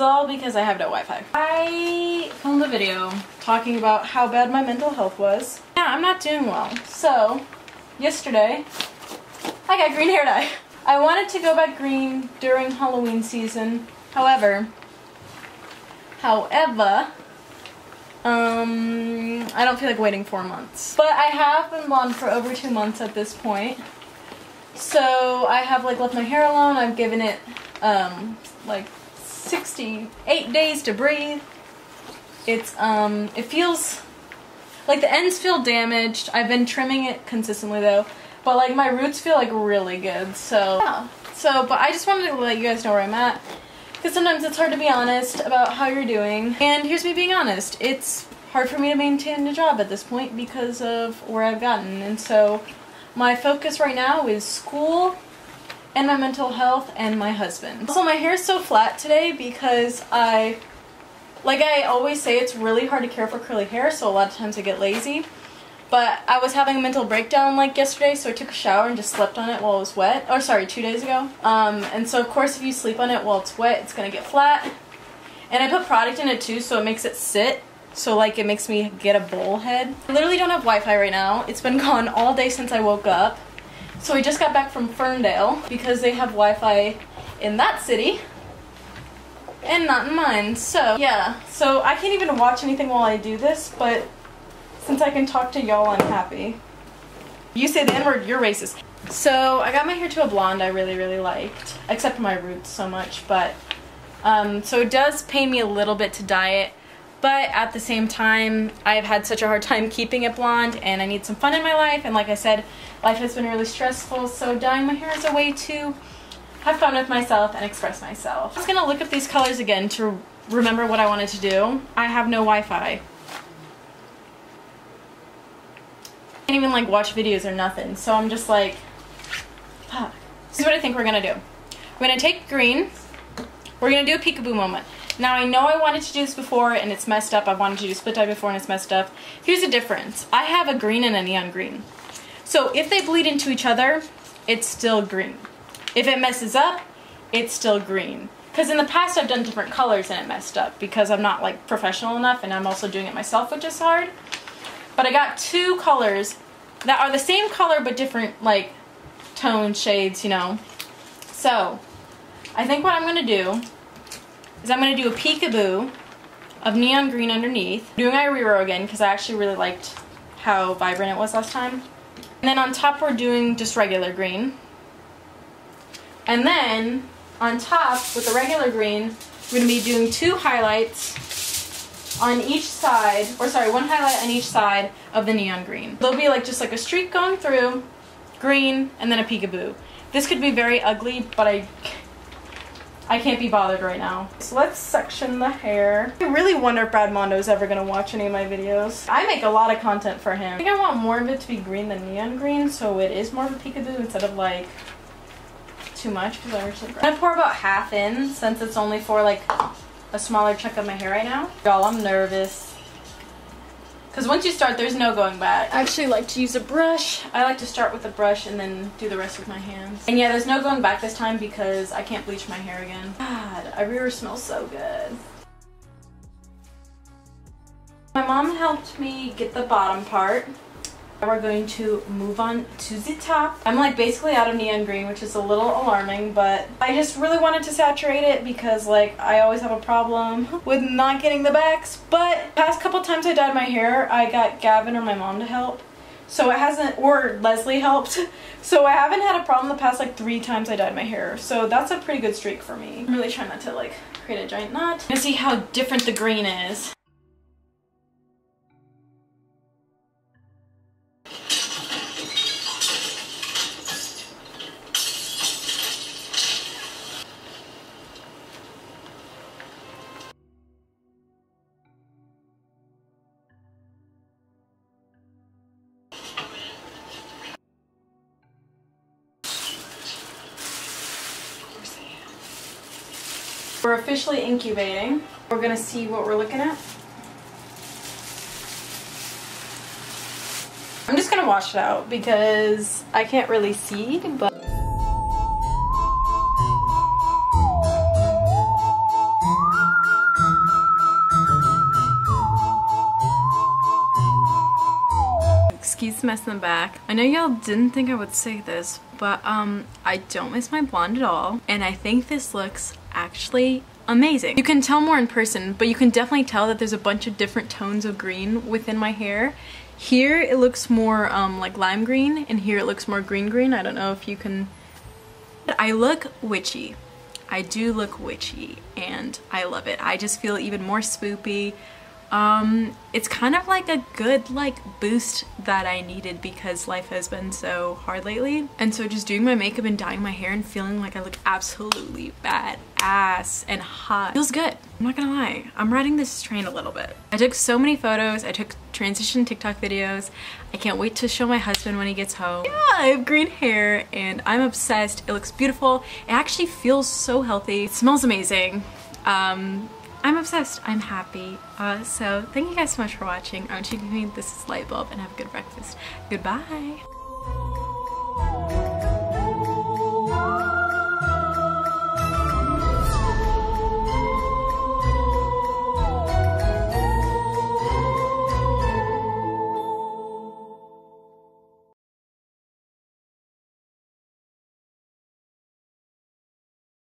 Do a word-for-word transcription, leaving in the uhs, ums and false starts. is all because I have no Wi-Fi. I filmed a video talking about how bad my mental health was. Yeah, I'm not doing well. So, yesterday, I got green hair dye. I wanted to go back green during Halloween season. However, however, um, I don't feel like waiting four months. But I have been blonde for over two months at this point. So I have like left my hair alone. I've given it um, like sixty-eight days to breathe. It's um, it feels like the ends feel damaged. I've been trimming it consistently though. But like my roots feel like really good, so yeah. So, but I just wanted to let you guys know where I'm at, because sometimes it's hard to be honest about how you're doing. And here's me being honest: it's hard for me to maintain a job at this point because of where I've gotten, and so my focus right now is school, and my mental health, and my husband. Also, my hair's so flat today because I, like I always say, it's really hard to care for curly hair. So a lot of times I get lazy. But I was having a mental breakdown like yesterday, so I took a shower and just slept on it while it was wet. Or sorry, two days ago. Um, and so of course if you sleep on it while it's wet, it's gonna get flat. And I put product in it too, so it makes it sit. So like it makes me get a bowl head. I literally don't have Wi-Fi right now. It's been gone all day since I woke up. So we just got back from Ferndale because they have Wi-Fi in that city and not in mine. So yeah, so I can't even watch anything while I do this, but since I can talk to y'all, I'm happy. You say the N-word, you're racist. So I got my hair to a blonde I really, really liked. Except my roots so much, but... Um, so it does pain me a little bit to dye it. But at the same time, I've had such a hard time keeping it blonde, and I need some fun in my life. And like I said, life has been really stressful, so dyeing my hair is a way to have fun with myself and express myself. I'm just gonna look up these colors again to remember what I wanted to do. I have no Wi-Fi. I can't even like watch videos or nothing, so I'm just like, fuck. This is what I think we're gonna do. We're gonna take green, we're gonna do a peekaboo moment. Now I know I wanted to do this before and it's messed up, I wanted to do split dye before and it's messed up. Here's the difference. I have a green and a neon green. So if they bleed into each other, it's still green. If it messes up, it's still green. Because in the past I've done different colors and it messed up because I'm not like professional enough and I'm also doing it myself, which is hard. But I got two colors that are the same color but different, like, tone shades, you know. So, I think what I'm going to do is I'm going to do a peekaboo of neon green underneath. I'm doing iRiro again because I actually really liked how vibrant it was last time. And then on top we're doing just regular green. And then, on top, with the regular green, we're going to be doing two highlights on each side, or sorry, one highlight on each side of the neon green. There'll be like just like a streak going through, green, and then a peekaboo. This could be very ugly, but I, I can't be bothered right now. So let's section the hair. I really wonder if Brad Mondo is ever gonna watch any of my videos. I make a lot of content for him. I think I want more of it to be green than neon green, so it is more of a peekaboo instead of like too much, because I originally I'm gonna pour about half in since it's only for like a smaller chunk of my hair right now. Y'all, I'm nervous. Because once you start, there's no going back. I actually like to use a brush. I like to start with a brush and then do the rest with my hands. And yeah, there's no going back this time because I can't bleach my hair again. God, iRiro smells so good. My mom helped me get the bottom part. Now we're going to move on to the top. I'm like basically out of neon green, which is a little alarming, but I just really wanted to saturate it because like I always have a problem with not getting the backs. But past couple times I dyed my hair, I got Gavin or my mom to help. So it hasn't, or Leslie helped. So I haven't had a problem the past like three times I dyed my hair. So that's a pretty good streak for me. I'm really trying not to like create a giant knot. And see how different the green is. We're officially incubating. We're gonna see what we're looking at. I'm just gonna wash it out because I can't really see, but this mess in the back. I know y'all didn't think I would say this, but um, I don't miss my blonde at all, and I think this looks actually amazing. You can tell more in person, but you can definitely tell that there's a bunch of different tones of green within my hair. Here it looks more um, like lime green, and here it looks more green green. I don't know if you can... I look witchy. I do look witchy, and I love it. I just feel even more spoopy. Um, it's kind of like a good like boost that I needed because life has been so hard lately. And so just doing my makeup and dyeing my hair and feeling like I look absolutely badass and hot feels good. I'm not gonna lie, I'm riding this train a little bit. I took so many photos, I took transition TikTok videos. I can't wait to show my husband when he gets home. Yeah, I have green hair and I'm obsessed. It looks beautiful. It actually feels so healthy. It smells amazing. Um... I'm obsessed. I'm happy. Uh, so thank you guys so much for watching. I'm Chicky Queen. This is Lightbulb, and have a good breakfast. Goodbye.